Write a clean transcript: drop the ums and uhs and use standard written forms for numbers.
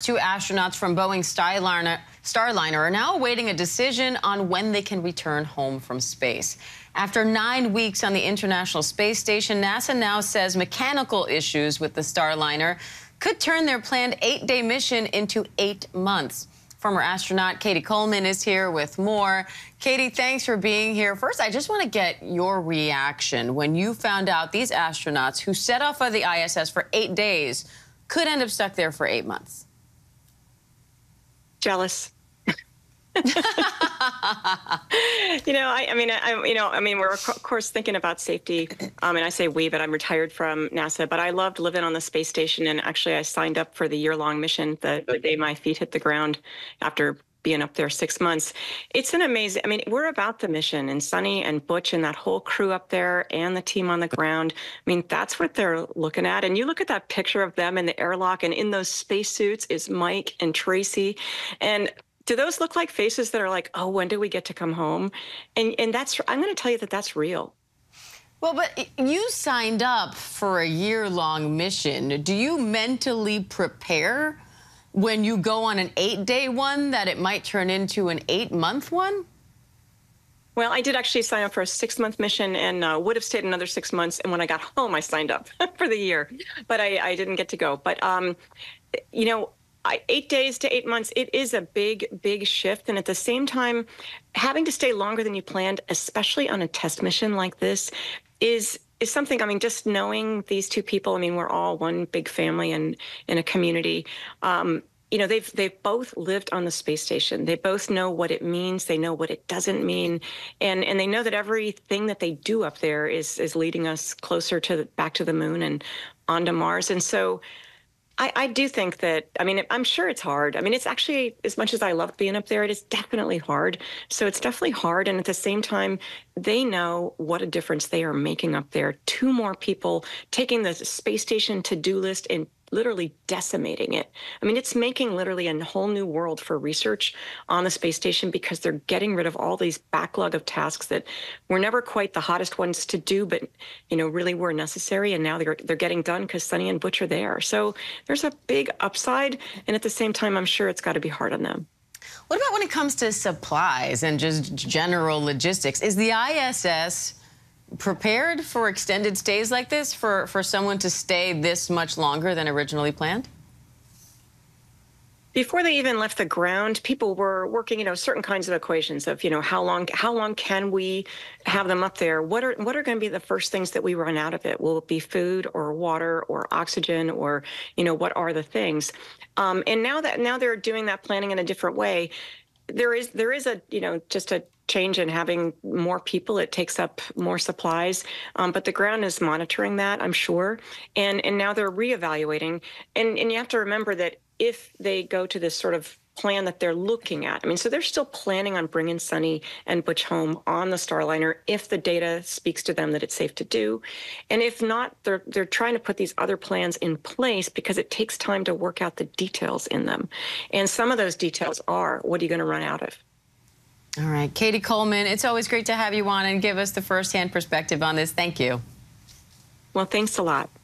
Two astronauts from Boeing Starliner are now awaiting a decision on when they can return home from space. After 9 weeks on the International Space Station, NASA now says mechanical issues with the Starliner could turn their planned 8-day mission into 8 months. Former astronaut Cady Coleman is here with more. Cady, thanks for being here. First, I just want to get your reaction when you found out these astronauts who set off on the ISS for 8 days could end up stuck there for 8 months. Jealous. You know, I mean, we're of course thinking about safety, and I say we, but I'm retired from NASA. But I loved living on the space station, and actually, I signed up for the year-long mission the day my feet hit the ground after being up there 6 months. It's an amazing. I mean, we're about the mission, and Sunny and Butch and that whole crew up there, and the team on the ground. I mean, that's what they're looking at. And you look at that picture of them in the airlock, and in those spacesuits is Mike and Tracy, and. Do those look like faces that are like, oh, when do we get to come home? And that's, I'm going to tell you that that's real. Well, but you signed up for a year-long mission. Do you mentally prepare when you go on an 8-day one that it might turn into an 8-month one? Well, I did actually sign up for a 6-month mission and would have stayed another 6 months. And when I got home, I signed up for the year, but I didn't get to go. But, you know, 8 days to 8 months, it is a big shift. And at the same time, having to stay longer than you planned, especially on a test mission like this, is something. I mean, just knowing these two people, I mean, we're all one big family and in a community. You know, they've both lived on the space station. They both know what it means. They know what it doesn't mean, and they know that everything that they do up there is leading us closer to back to the moon and onto Mars. And so. I do think that, I mean, I'm sure it's hard. I mean, it's actually, as much as I love being up there, it is definitely hard. So it's definitely hard. And at the same time, they know what a difference they are making up there. 2 more people taking the space station to-do list and literally decimating it. I mean, it's making literally a whole new world for research on the space station because they're getting rid of all these backlog of tasks that were never quite the hottest ones to do, but, you know, really were necessary. And now they're getting done because Sunny and Butch are there. So there's a big upside. And at the same time, I'm sure it's got to be hard on them. What about when it comes to supplies and just general logistics? Is the ISS prepared for extended stays like this, for someone to stay this much longer than originally planned? Before they even left the ground, people were working, you know, certain kinds of equations of, you know, how long can we have them up there? What are going to be the first things that we run out of it? Will it be food or water or oxygen or, you know, what are the things? And now they're doing that planning in a different way. There is a, you know, just a change in having more people. It takes up more supplies, but the ground is monitoring that, I'm sure. And now they're reevaluating. And you have to remember that if they go to this sort of plan that they're looking at, I mean, so they're still planning on bringing Sunny and Butch home on the Starliner if the data speaks to them that it's safe to do. And if not, they're trying to put these other plans in place because it takes time to work out the details in them. And some of those details are, what are you going to run out of? All right, Cady Coleman, it's always great to have you on and give us the firsthand perspective on this. Thank you. Well, thanks a lot.